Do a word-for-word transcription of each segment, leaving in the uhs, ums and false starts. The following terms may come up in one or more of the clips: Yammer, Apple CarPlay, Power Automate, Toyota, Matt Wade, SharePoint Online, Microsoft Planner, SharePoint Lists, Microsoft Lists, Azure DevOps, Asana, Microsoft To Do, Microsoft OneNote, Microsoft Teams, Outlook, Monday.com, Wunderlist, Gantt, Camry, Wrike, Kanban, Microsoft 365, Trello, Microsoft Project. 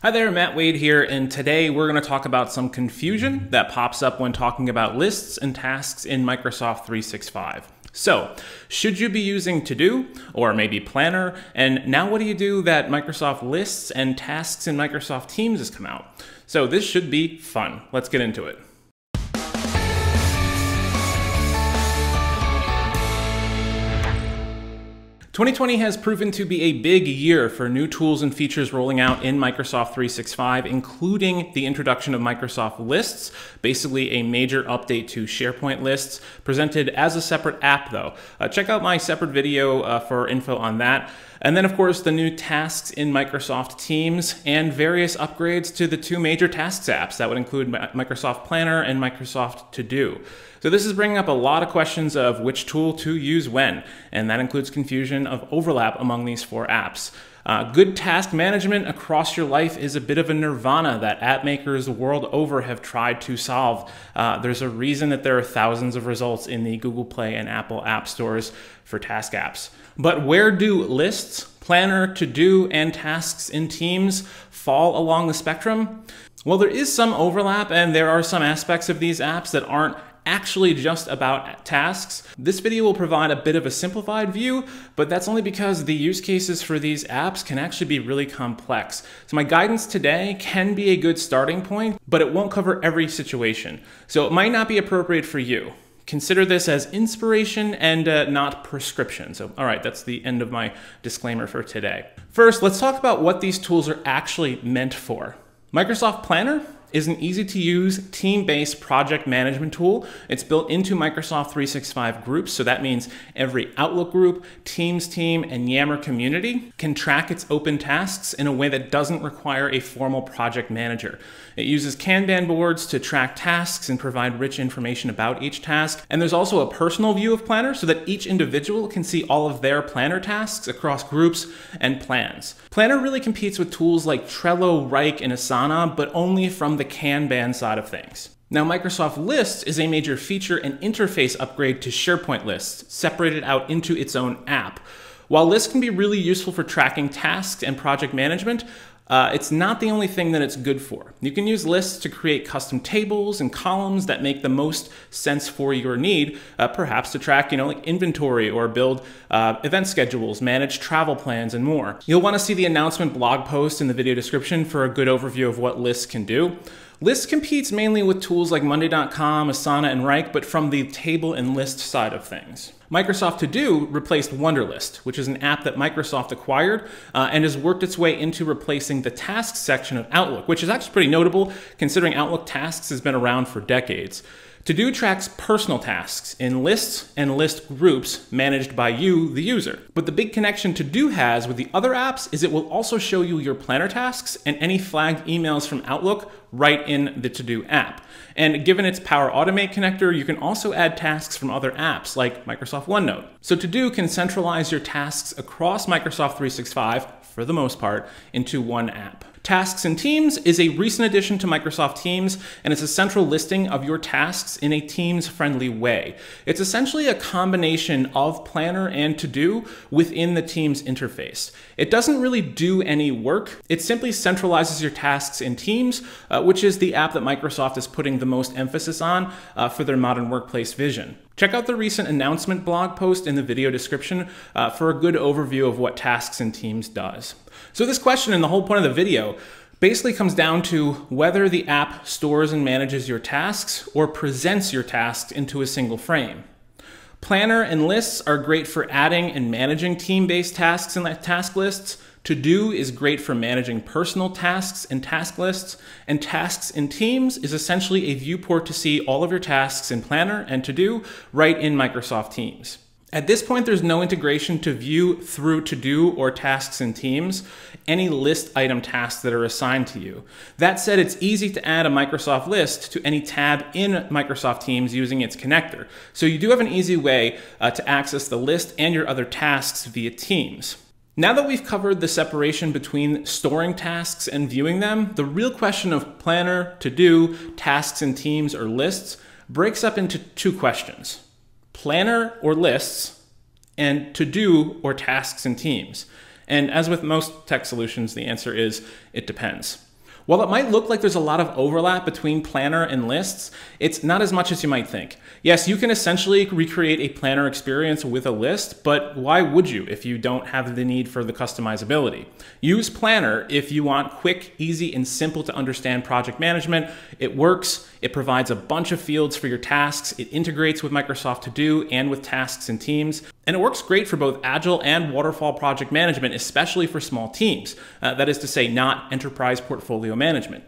Hi there, Matt Wade here, and today we're going to talk about some confusion that pops up when talking about lists and tasks in Microsoft three sixty-five. So, should you be using To Do or maybe Planner? And now what do you do that Microsoft Lists and Tasks in Microsoft Teams has come out? So this should be fun. Let's get into it. twenty twenty has proven to be a big year for new tools and features rolling out in Microsoft three sixty-five, including the introduction of Microsoft Lists, basically a major update to SharePoint Lists, presented as a separate app though. Uh, check out my separate video uh, for info on that. And then of course the new tasks in Microsoft Teams and various upgrades to the two major tasks apps that would include Microsoft Planner and Microsoft To Do. So this is bringing up a lot of questions of which tool to use when, and that includes confusion of overlap among these four apps. Uh, good task management across your life is a bit of a nirvana that app makers the world over have tried to solve. Uh, there's a reason that there are thousands of results in the Google Play and Apple app stores for task apps. But where do lists, planner, to-do, and tasks in Teams fall along the spectrum? Well, there is some overlap, and there are some aspects of these apps that aren't actually just about tasks. This video will provide a bit of a simplified view, but that's only because the use cases for these apps can actually be really complex. So my guidance today can be a good starting point, but it won't cover every situation. So it might not be appropriate for you. Consider this as inspiration and uh, not prescription. So, all right, that's the end of my disclaimer for today. First, let's talk about what these tools are actually meant for. Microsoft Planner is an easy-to-use, team-based project management tool. It's built into Microsoft three sixty-five groups, so that means every Outlook group, Teams team, and Yammer community can track its open tasks in a way that doesn't require a formal project manager. It uses Kanban boards to track tasks and provide rich information about each task, and there's also a personal view of Planner so that each individual can see all of their Planner tasks across groups and plans. Planner really competes with tools like Trello, Wrike, and Asana, but only from the Kanban side of things. Now, Microsoft Lists is a major feature and interface upgrade to SharePoint Lists, separated out into its own app. While Lists can be really useful for tracking tasks and project management, Uh, it's not the only thing that it's good for. You can use lists to create custom tables and columns that make the most sense for your need, uh, perhaps to track, you know, like inventory or build uh, event schedules, manage travel plans, and more. You'll want to see the announcement blog post in the video description for a good overview of what lists can do. Lists competes mainly with tools like Monday dot com, Asana, and Wrike, but from the table and list side of things. Microsoft To Do replaced Wunderlist, which is an app that Microsoft acquired uh, and has worked its way into replacing the tasks section of Outlook, which is actually pretty notable considering Outlook Tasks has been around for decades. To Do tracks personal tasks in lists and list groups managed by you, the user. But the big connection To Do has with the other apps is it will also show you your planner tasks and any flagged emails from Outlook right in the To Do app. And given its Power Automate connector, you can also add tasks from other apps like Microsoft OneNote. So To Do can centralize your tasks across Microsoft three sixty-five, for the most part, into one app. Tasks in Teams is a recent addition to Microsoft Teams, and it's a central listing of your tasks in a Teams-friendly way. It's essentially a combination of Planner and To Do within the Teams interface. It doesn't really do any work. It simply centralizes your tasks in Teams, uh, which is the app that Microsoft is putting the most emphasis on uh, for their modern workplace vision. Check out the recent announcement blog post in the video description uh, for a good overview of what Tasks in Teams does. So this question and the whole point of the video basically comes down to whether the app stores and manages your tasks or presents your tasks into a single frame. Planner and lists are great for adding and managing team-based tasks and task lists. To Do is great for managing personal tasks and task lists, and Tasks in Teams is essentially a viewport to see all of your tasks in Planner and To Do right in Microsoft Teams. At this point, there's no integration to view through To Do or Tasks in Teams any list item tasks that are assigned to you. That said, it's easy to add a Microsoft list to any tab in Microsoft Teams using its connector. So you do have an easy way uh, to access the list and your other tasks via Teams. Now that we've covered the separation between storing tasks and viewing them, the real question of Planner, To Do, Tasks in Teams, or Lists breaks up into two questions: Planner or Lists, and To Do or Tasks in Teams. And as with most tech solutions, the answer is it depends. While it might look like there's a lot of overlap between Planner and Lists, it's not as much as you might think. Yes, you can essentially recreate a Planner experience with a list, but why would you if you don't have the need for the customizability? Use Planner if you want quick, easy, and simple to understand project management. It works, it provides a bunch of fields for your tasks, it integrates with Microsoft To Do and with tasks in Teams, and it works great for both Agile and Waterfall project management, especially for small teams. Uh, that is to say, not enterprise portfolio management.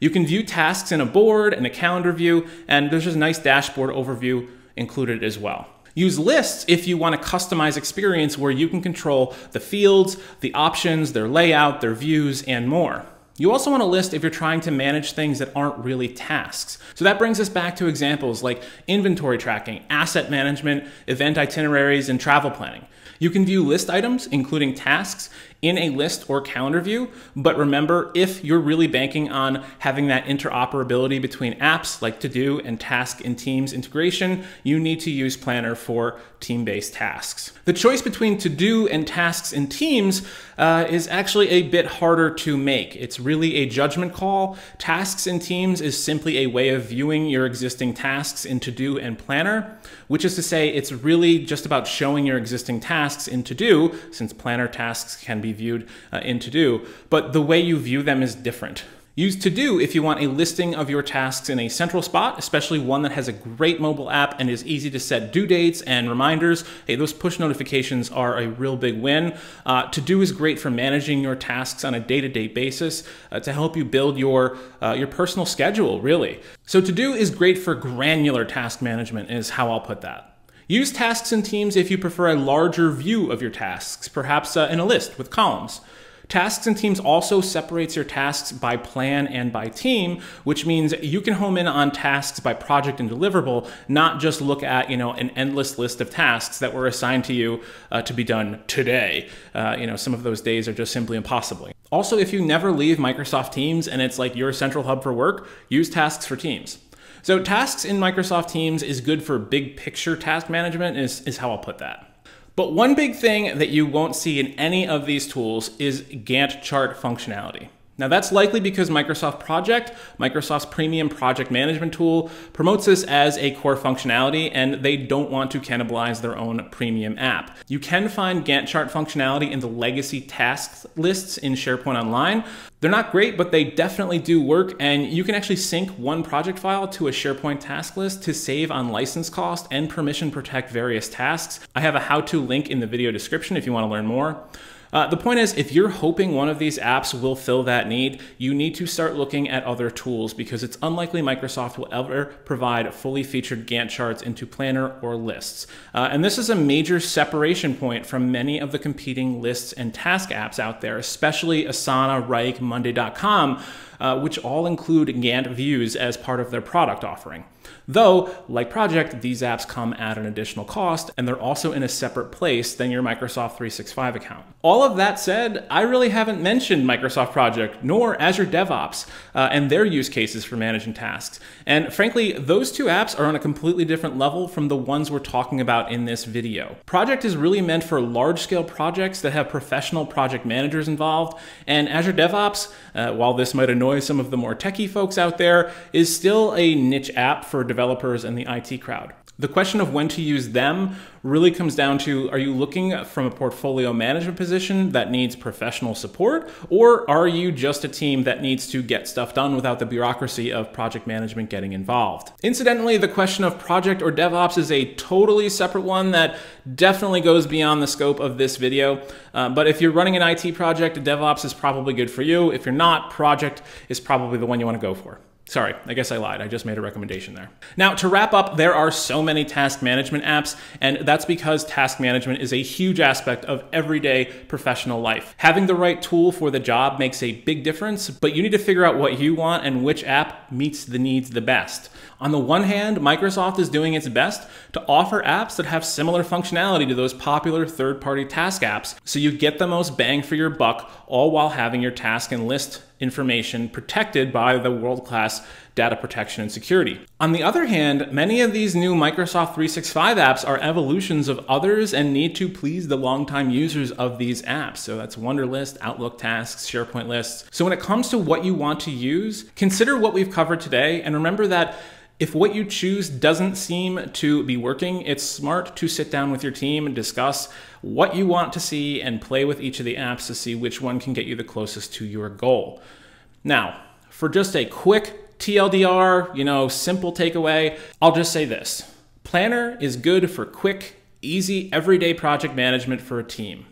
You can view tasks in a board and a calendar view, and there's just a nice dashboard overview included as well. Use Lists if you want a customized experience where you can control the fields, the options, their layout, their views, and more. You also want a list if you're trying to manage things that aren't really tasks. So that brings us back to examples like inventory tracking, asset management, event itineraries, and travel planning. You can view list items, including tasks, in a list or calendar view, but remember, if you're really banking on having that interoperability between apps like To Do and Task in Teams integration, you need to use Planner for team-based tasks. The choice between To Do and Tasks in Teams uh, is actually a bit harder to make. It's really a judgment call. Tasks in Teams is simply a way of viewing your existing tasks in To Do and Planner, which is to say it's really just about showing your existing tasks in To Do, since Planner tasks can be viewed uh, in To Do, but the way you view them is different. Use To Do if you want a listing of your tasks in a central spot, especially one that has a great mobile app and is easy to set due dates and reminders. Hey, those push notifications are a real big win. Uh, To Do is great for managing your tasks on a day-to-day basis uh, to help you build your, uh, your personal schedule, really. So To Do is great for granular task management is how I'll put that. Use Tasks in Teams if you prefer a larger view of your tasks, perhaps uh, in a list with columns. Tasks in Teams also separates your tasks by plan and by team, which means you can home in on tasks by project and deliverable, not just look at, you know, an endless list of tasks that were assigned to you uh, to be done today. Uh, you know, some of those days are just simply impossible. Also, if you never leave Microsoft Teams and it's like your central hub for work, use Tasks for Teams. So Tasks in Microsoft Teams is good for big picture task management is, is how I'll put that. But one big thing that you won't see in any of these tools is Gantt chart functionality. Now that's likely because Microsoft Project, Microsoft's premium project management tool, promotes this as a core functionality and they don't want to cannibalize their own premium app. You can find Gantt chart functionality in the legacy tasks lists in SharePoint Online. They're not great, but they definitely do work, and you can actually sync one project file to a SharePoint task list to save on license cost and permission protect various tasks. I have a how-to link in the video description if you want to learn more. Uh, the point is, if you're hoping one of these apps will fill that need, you need to start looking at other tools because it's unlikely Microsoft will ever provide fully featured Gantt charts into Planner or Lists. Uh, and this is a major separation point from many of the competing lists and task apps out there, especially Asana, Wrike, Monday dot com, uh, which all include Gantt views as part of their product offering. Though, like Project, these apps come at an additional cost, and they're also in a separate place than your Microsoft three sixty-five account. All of that said, I really haven't mentioned Microsoft Project, nor Azure DevOps, uh, and their use cases for managing tasks. And frankly, those two apps are on a completely different level from the ones we're talking about in this video. Project is really meant for large-scale projects that have professional project managers involved, and Azure DevOps, uh, while this might annoy some of the more techie folks out there, is still a niche app for For developers and the I T crowd. The question of when to use them really comes down to, are you looking from a portfolio management position that needs professional support, or are you just a team that needs to get stuff done without the bureaucracy of project management getting involved? Incidentally, the question of project or DevOps is a totally separate one that definitely goes beyond the scope of this video. Uh, but if you're running an I T project, DevOps is probably good for you. If you're not, project is probably the one you want to go for. Sorry, I guess I lied. I just made a recommendation there. Now, to wrap up, there are so many task management apps, and that's because task management is a huge aspect of everyday professional life. Having the right tool for the job makes a big difference, but you need to figure out what you want and which app meets the needs the best. On the one hand, Microsoft is doing its best to offer apps that have similar functionality to those popular third-party task apps, so you get the most bang for your buck, all while having your task and list information protected by the world-class data protection and security. On the other hand, many of these new Microsoft three sixty-five apps are evolutions of others and need to please the longtime users of these apps. So that's Wunderlist, Outlook tasks, SharePoint lists. So when it comes to what you want to use, consider what we've covered today, and remember that if what you choose doesn't seem to be working, it's smart to sit down with your team and discuss what you want to see and play with each of the apps to see which one can get you the closest to your goal. Now, for just a quick T L D R, you know, simple takeaway, I'll just say this. Planner is good for quick, easy, everyday project management for a team.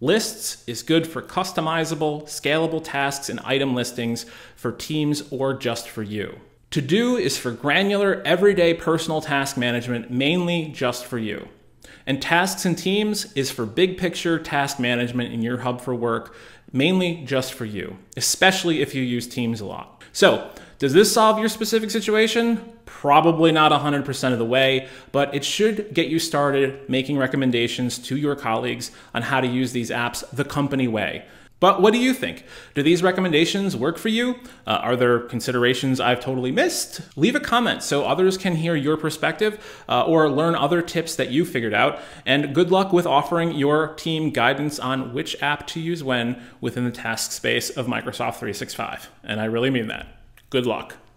Lists is good for customizable, scalable tasks and item listings for teams or just for you. To Do is for granular, everyday personal task management, mainly just for you. And Tasks and Teams is for big picture task management in your hub for work, mainly just for you, especially if you use Teams a lot. So, does this solve your specific situation? Probably not one hundred percent of the way, but it should get you started making recommendations to your colleagues on how to use these apps the company way. But what do you think? Do these recommendations work for you? Uh, are there considerations I've totally missed? Leave a comment so others can hear your perspective uh, or learn other tips that you figured out. And good luck with offering your team guidance on which app to use when within the task space of Microsoft three sixty-five. And I really mean that. Good luck.